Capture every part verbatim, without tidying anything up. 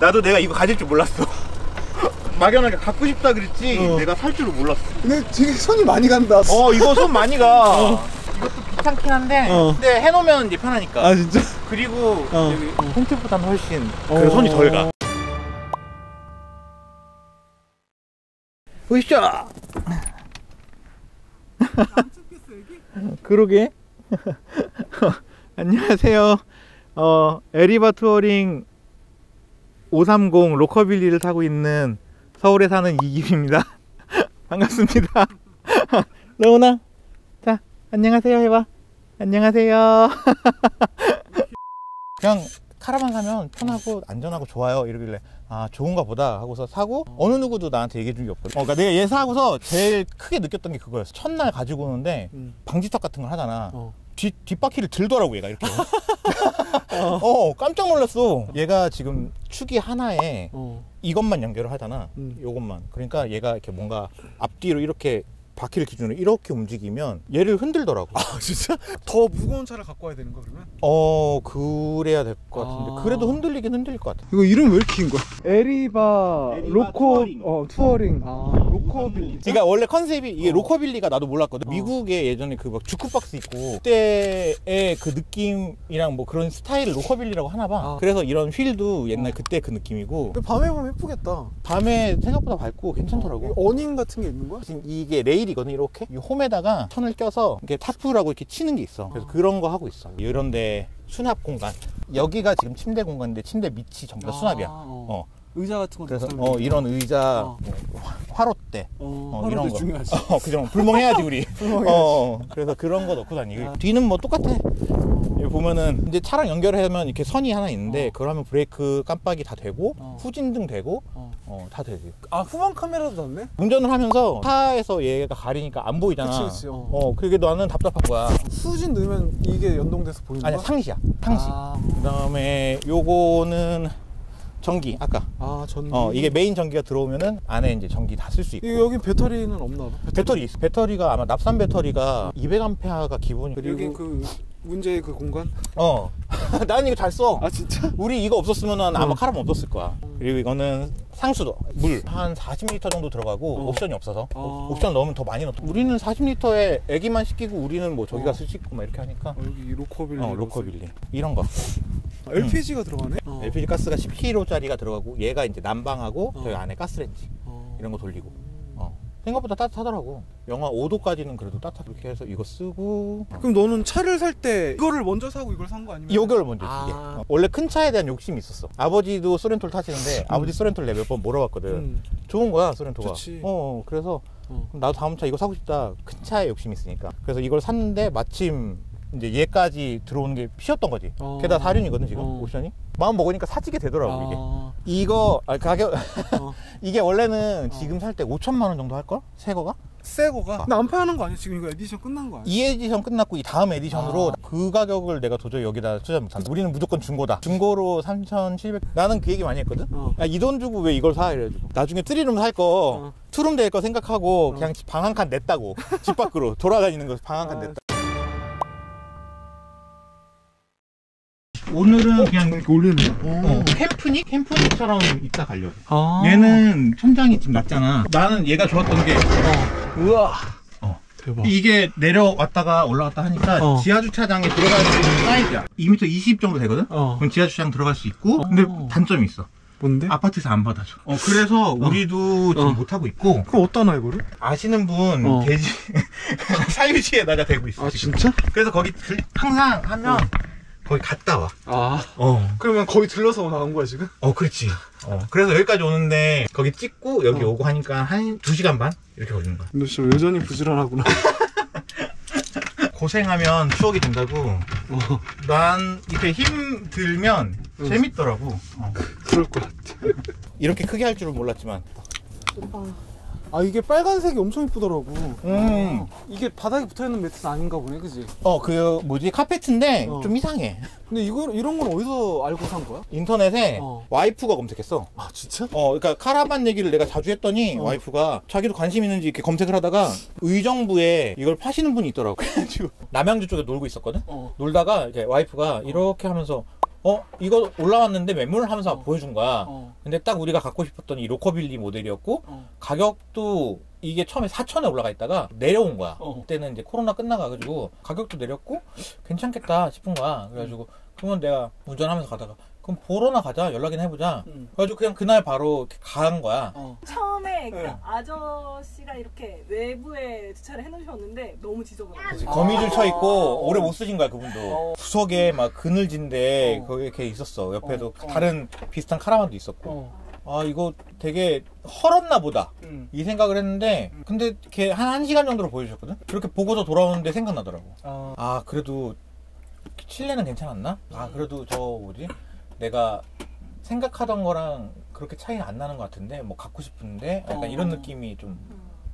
나도 내가 이거 가질 줄 몰랐어. 막연하게 갖고 싶다 그랬지 어. 내가 살 줄은 몰랐어. 근데 되게 손이 많이 간다. 어 이거 손 많이 가. 어. 이것도 귀찮긴 한데 어. 근데 해놓으면 이제 편하니까. 아 진짜? 그리고 어. 여기 홈탭보다는 훨씬 어. 손이 덜 가. 보이시죠? 안 찍혔어 여기? 그러게. 안녕하세요. 어, 에리바 투어링 오백삼십 로커빌리를 타고 있는 서울에 사는 이김입니다. 반갑습니다. 러훈아, 자 안녕하세요 해봐. 안녕하세요. 그냥 카라반 사면 편하고 안전하고 좋아요 이러길래 아 좋은가 보다 하고서 사고 어느 누구도 나한테 얘기해 준 게 없거든. 어, 그러니까 내가 얘 사고서 제일 크게 느꼈던 게 그거였어. 첫날 가지고 오는데 음. 방지턱 같은 걸 하잖아. 어. 뒤, 뒷바퀴를 들더라고 얘가 이렇게. 어. 어 깜짝 놀랐어. 얘가 지금 축이 하나에 어. 이것만 연결을 하잖아. 음. 요것만. 그러니까 얘가 이렇게 뭔가 앞뒤로 이렇게 바퀴를 기준으로 이렇게 움직이면 얘를 흔들더라고. 아 진짜? 더 무거운 차를 갖고 와야 되는 거 그러면? 어 그래야 될 것 같은데. 아. 그래도 흔들리긴 흔들릴 것 같아. 이거 이름 왜 이렇게 긴 거야? 에리바, 에리바 로코 투어링, 어, 투어링. 아, 로커빌리. 그러니까 원래 컨셉이 이게 어. 로커빌리가 나도 몰랐거든. 어. 미국에 예전에 그 막 주크박스 있고 그때의 그 느낌이랑 뭐 그런 스타일을 로커빌리라고 하나 봐. 아. 그래서 이런 휠도 옛날 어. 그때 그 느낌이고. 밤에 보면 예쁘겠다. 밤에 생각보다 밝고 괜찮더라고. 어. 어닝 같은 게 있는 거야? 지금 이게 레일 이거는 이렇게 이 홈에다가 천을 껴서 이게 타프라고 이렇게 치는 게 있어. 그래서 그런 거 하고 있어. 이런데 수납 공간. 여기가 지금 침대 공간인데 침대 밑이 전부 다 수납이야. 아, 어. 어. 의자 같은 거. 그래서 어, 이런 의자, 어. 뭐, 화롯대 어, 어, 이런 거. 중요하지. 어, 그죠. 불멍해야지 우리. 불멍해야지. 어, 그래서 그런 거 넣고 다니고. 아. 뒤는 뭐 똑같아. 여기 보면은 이제 차랑 연결하면 이렇게 선이 하나 있는데 어. 그걸 하면 브레이크 깜빡이 다 되고 어. 후진등 되고 어. 어, 다 되지. 아 후방 카메라도 닿네? 운전을 하면서 차에서 얘가 가리니까 안 보이잖아. 그치 그치. 어, 어 그게 나는 답답한 거야. 후진 넣으면 이게 연동돼서 보이는 거야? 아니야 상시야 상시. 아. 그 다음에 요거는 전기 아까 아 전기 어 이게 메인 전기가 들어오면은 안에 이제 전기 다 쓸 수 있고. 여기 배터리는 없나 봐. 배터리, 배터리 있어. 배터리가 아마 납산 배터리가 이백 암페어가 기본이고. 여기 그 문제의 그 공간? 어 난 이거 잘 써. 아 진짜? 우리 이거 없었으면 어. 아마 카라반 없었을 거야. 그리고 이거는 상수도 물 한 사십 리터 정도 들어가고 어. 옵션이 없어서 어. 옵션 넣으면 더 많이 넣고. 우리는 사십 리터에 애기만 씻기고 우리는 뭐 저기가 어. 쓸 수 있고 막 이렇게 하니까. 어, 여기 로커빌리 어 로커빌리 이런 거. 아, 엘피지가 응. 들어가네? 어. 엘피지 가스가 십 킬로그램짜리가 들어가고 얘가 이제 난방하고 어. 저기 안에 가스레인지 어. 이런 거 돌리고 어. 생각보다 따뜻하더라고. 영하 오 도까지는 그래도 따뜻하게. 이렇게 해서 이거 쓰고. 그럼 너는 차를 살 때 이거를 먼저 사고 이걸 산 거 아니면? 이걸 먼저 이게. 아. 원래 큰 차에 대한 욕심이 있었어. 아버지도 소렌토를 타시는데 음. 아버지 소렌토를 내가 몇 번 물어봤거든. 음. 좋은 거야 소렌토가. 좋지. 어, 그래서 어. 나도 다음 차 이거 사고 싶다. 큰 차에 욕심이 있으니까. 그래서 이걸 샀는데 마침 이제 얘까지 들어오는 게 피었던 거지. 어. 게다가 사륜이거든 지금 어. 옵션이. 마음 먹으니까 사지게 되더라고. 어. 이게 이거 아, 가격 어. 이게 원래는 지금 어. 살 때 오천만 원 정도 할걸? 새 거가? 새 거가? 근데 안 파는 거 아니야? 지금 이거 에디션 끝난 거 아니야? 이 에디션 끝났고 이 다음 에디션으로 아. 그 가격을 내가 도저히 여기다 투자 못한다. 우리는 무조건 중고다. 중고로 삼천칠백. 나는 그 얘기 많이 했거든? 어. 야, 이 돈 주고 왜 이걸 사? 이래가지고 나중에 쓰리룸 살 거 어. 투룸 될 거 생각하고 어. 그냥 방 한 칸 냈다고. 집 밖으로 돌아다니는 거 방 한 칸 아. 냈다. 오늘은 어? 그냥 이렇게 올리는 거. 어, 캠프닉? 캠프닉처럼 이따 가려고. 아 얘는 천장이 지금 낮잖아. 나는 얘가 좋았던 게 어. 우와 어. 대박. 이게 내려왔다가 올라갔다 하니까 어. 지하주차장에 들어갈 수 있는 사이즈야. 이 미터 이십 정도 되거든? 어. 그럼 지하주차장 들어갈 수 있고. 근데 어. 단점이 있어. 뭔데? 아파트에서 안 받아줘. 어, 그래서 우리도 어. 지금 어. 못하고 있고. 그럼 어디다 놔 이거를? 아시는 분 어. 돼지 사유지에다가 대고 있어. 아 지금. 진짜? 그래서 거기 항상 하면 어. 거의 갔다 와. 아. 어. 그러면 거의 들러서 나온 거야, 지금? 어, 그렇지. 어. 그래서 여기까지 오는데, 거기 찍고, 여기 어. 오고 하니까 한, 두 시간 반? 이렇게 걸리는 거야. 너 진짜 여전히 부지런하구나. 고생하면 추억이 된다고. 어. 난, 이렇게 힘 들면 응. 재밌더라고. 어. 그럴 것 같아. 이렇게 크게 할 줄은 몰랐지만. 아 이게 빨간색이 엄청 이쁘더라고. 음. 이게 바닥에 붙어있는 매트는 아닌가 보네. 그지? 어 그 뭐지 카페트인데 어. 좀 이상해. 근데 이거 이런 건 어디서 알고 산 거야? 인터넷에 어. 와이프가 검색했어. 아 진짜? 어 그러니까 카라반 얘기를 내가 자주 했더니 어. 와이프가 자기도 관심 있는지 이렇게 검색을 하다가 의정부에 이걸 파시는 분이 있더라고. 그래가지고 남양주 쪽에 놀고 있었거든? 어. 놀다가 이제 와이프가 어. 이렇게 하면서 어? 이거 올라왔는데 매물 하면서 어. 보여준 거야. 어. 근데 딱 우리가 갖고 싶었던 이 로커빌리 모델이었고 어. 가격도 이게 처음에 사천에 올라가 있다가 내려온 거야. 어. 그때는 이제 코로나 끝나가지고 가격도 내렸고 괜찮겠다 싶은 거야. 그래가지고 음. 그러면 내가 운전하면서 가다가 그럼 보러나 가자, 연락이나 해보자. 음. 그래가지고 그냥 그날 바로 간 거야. 어. 처음에 그 응. 아저씨가 이렇게 외부에 주차를 해놓으셨는데 너무 지저분해. 거미줄 쳐있고 오래 못 쓰신 거야, 그분도. 어. 구석에 막 그늘진데 어. 거기 이렇게 있었어. 옆에도 어. 다른 비슷한 카라반도 있었고. 어. 아 이거 되게 헐었나 보다 음. 이 생각을 했는데 근데 이렇게 한 1시간 정도로 보여주셨거든? 그렇게 보고서 돌아오는데 생각나더라고. 어. 아 그래도 실내는 괜찮았나? 아 그래도 저 뭐지? 내가 생각하던 거랑 그렇게 차이 안 나는 것 같은데 뭐 갖고 싶은데 약간 어. 이런 느낌이 좀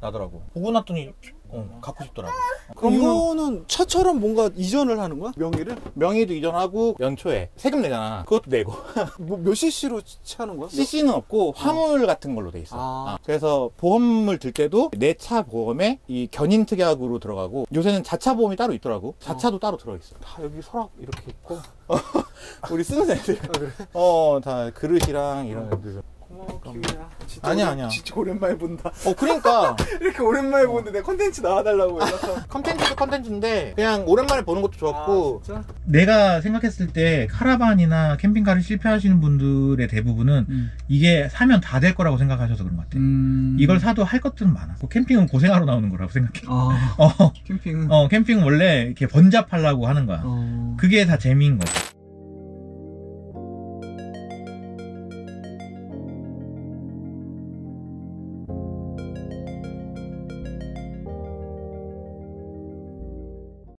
나더라고. 보고 났더니 어, 갖고 싶더라고. 그럼 이거는 차처럼 뭔가 이전을 하는 거야? 명의를? 명의도 이전하고 연초에 세금 내잖아. 그것도 내고. 뭐 몇 cc로 차는 거야? cc는 없고 화물 어. 같은 걸로 돼 있어. 아. 아. 그래서 보험을 들 때도 내 차 보험에 이 견인 특약으로 들어가고 요새는 자차 보험이 따로 있더라고. 자차도 어. 따로 들어있어. 다 여기 서랍 이렇게 있고 우리 쓰는 애들 어, 다 그릇이랑 이런 애들. 고마워 기우야. 아니야 아니야 진짜 오랜만에 본다. 어 그러니까 이렇게 오랜만에 어. 보는데 내 컨텐츠 나와달라고 연락하 컨텐츠도 컨텐츠인데 그냥 오랜만에 보는 것도 좋았고. 아, 진짜? 내가 생각했을 때 카라반이나 캠핑카를 실패하시는 분들의 대부분은 음. 이게 사면 다 될 거라고 생각하셔서 그런 것 같아. 음. 이걸 사도 할 것들은 많아. 캠핑은 고생하러 나오는 거라고 생각해. 아, 어. 캠핑은? 어 캠핑은 원래 이렇게 번잡하려고 하는 거야. 어. 그게 다 재미인 거지.